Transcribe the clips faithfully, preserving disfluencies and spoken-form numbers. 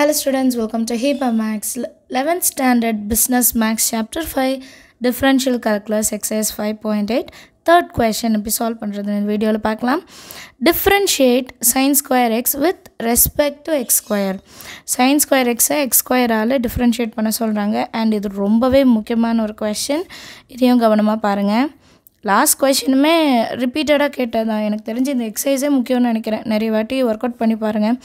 Hello students, welcome to HIPAA Max eleventh Standard Business Max Chapter five Differential Calculus Exercise five point eight third question we solve பண்றது இந்த வீடியோல பார்க்கலாம். Differentiate sin square x with respect to x square. Sin square x x square ஆல differentiate பண்ண சொல்றாங்க and இது ரொம்பவே முக்கியமான ஒரு question. இதையும் கவனமா பாருங்க. லாஸ்ட் கொஷினுமே ரிப்பீட்டடாக கேட்டது தான். எனக்கு தெரிஞ்சு இந்த எக்ஸசைஸே முக்கியம்னு நினைக்கிறேன். நிறைய வாட்டி ஒர்க் அவுட் பண்ணி பாருங்கள்.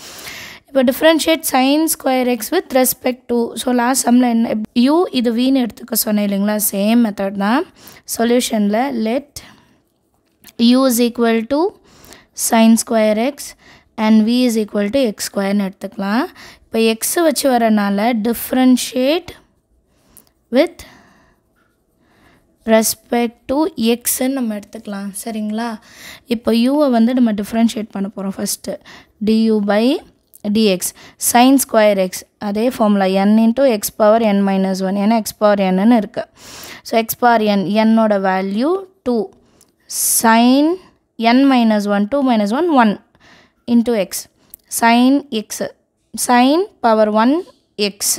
இப்போ differentiate sine square x with respect to so last சம்மில் என்ன யூ இது வீணு எடுத்துக்க சொன்னேன் இல்லைங்களா, சேம் மெத்தட் தான். சொல்யூஷனில் let u is equal to sine square x and v is equal to x ஸ்கொயர்னு எடுத்துக்கலாம். இப்போ எக்ஸ் வச்சு வரனால டிஃப்ரென்ஷியேட் வித் ரெஸ்பெக்ட் டு எக்ஸ்ன்னு நம்ம எடுத்துக்கலாம், சரிங்களா. இப்போ யூவை வந்து நம்ம டிஃப்ரென்ஷியேட் பண்ண போகிறோம். First du by dx sine square x அதே formula n into x power n minus one, ஏன்னா எக்ஸ் பவர் என்னன்னு இருக்குது. ஸோ எக்ஸ் பவர் என் என்னோட value two sine n minus one two minus one one into x sine x sine power one x.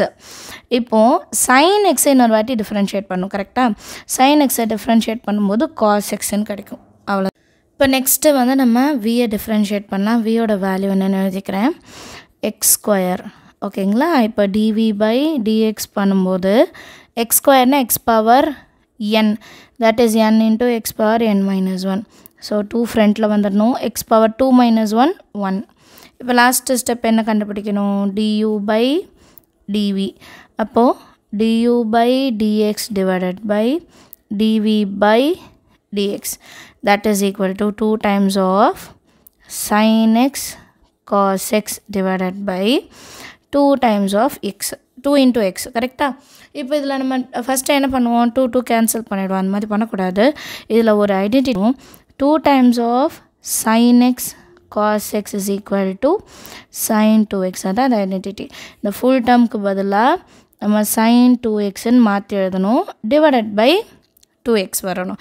இப்போது சைன் எக்ஸை இன்னொரு வாட்டி differentiate பண்ணும், கரெக்டாக. சைன் எக்ஸை டிஃப்ரென்ஷியேட் பண்ணும்போது காஸ் எக்ஸ்ன்னு கிடைக்கும், அவ்வளோ. இப்போ நெக்ஸ்ட்டு வந்து நம்ம வியை டிஃப்ரென்ஷியேட் பண்ணலாம். வியோட வேல்யூ என்னென்னு எழுதிக்கிறேன், எக்ஸ் ஸ்கொயர், ஓகேங்களா. இப்போ டிவி பை டிஎக்ஸ் பண்ணும்போது எக்ஸ் ஸ்கொயர்னால் x power n, that is n into x power n minus one. So two ஃப்ரண்ட்டில் வந்துடணும், x power two minus one one. இப்போ லாஸ்ட்டு ஸ்டெப் என்ன கண்டுபிடிக்கணும், டியூ பை டிவி. அப்போது du by dx divided by dv by dx, that is equal to two times of sin x cos x divided by two times of x, two into x, correct-ஆ? இப்போ இதில் நம்ம first என்ன பண்ணுவோம், two two cancel பண்ணிவிடுவோம், அந்த மாதிரி பண்ணக்கூடாது. இதில் ஒரு ஐடென்டிட்டியும் two times of sin x cos x is equal to sin two x, அதான் அது ஐடென்டிட்டி. இந்த ஃபுல் டேர்முக்கு பதிலாக நம்ம sin டூ எக்ஸ்ன்னு மாற்றி எழுதணும், divided by டூ எக்ஸ் வரணும்.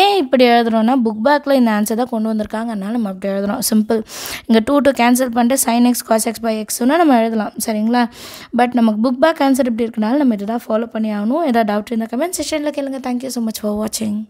ஏன் இப்படி எழுதுறோன்னா புக் பேக்கில் இந்த ஆன்சர் தான் கொண்டு வந்திருக்காங்க, அதனால் நம்ம அப்படி எழுதுறோம். சிம்பிள், இங்கே டூ டூ கேன்சல் பண்ணிட்டு sine x cos x by எக்ஸ்னால் நம்ம எழுதலாம், சரிங்களா. பட் நமக்கு புக் பேக் ஆன்சர் இப்படி இருக்கனால நம்ம இதை தான் ஃபாலோ பண்ணி ஆகணும். ஏதாவது டவுட் இருந்தால் கமெண்ட் செஷனில் கேளுங்க. தேங்க்யூ ஸோ மச் ஃபார் வாட்சிங்.